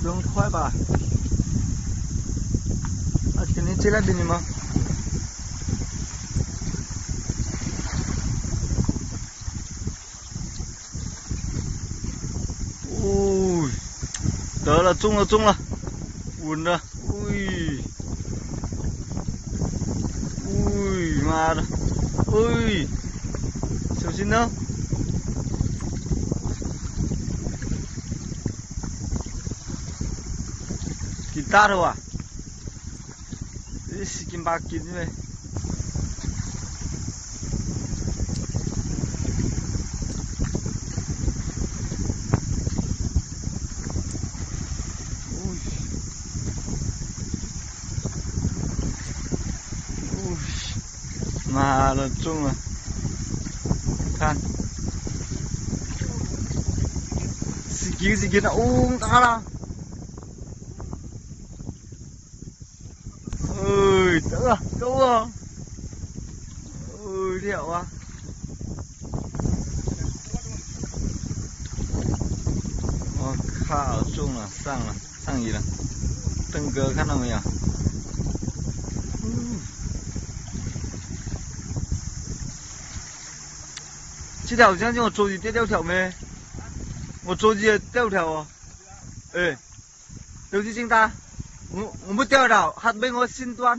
belum keluar pak. Akhirnya celah di mana? Ui, dah lah, jung lah, bunda. Ui, mana? Ui, siapa sih nak? Gitar wah, ini sikin pakin ni. Mà là chung là than gì kia nó uống ta ra ơi đỡ câu không ơi điệu quá nó khảo chung là sang gì đó từng cơ khác nào nhỉ. Chị thảo chẳng chứ một chỗ gì tiếp theo thảo mê. Một chỗ gì theo thảo à? Ê Điều gì chính ta? Ngủ mất theo đảo hạt bên ngồi xin toan.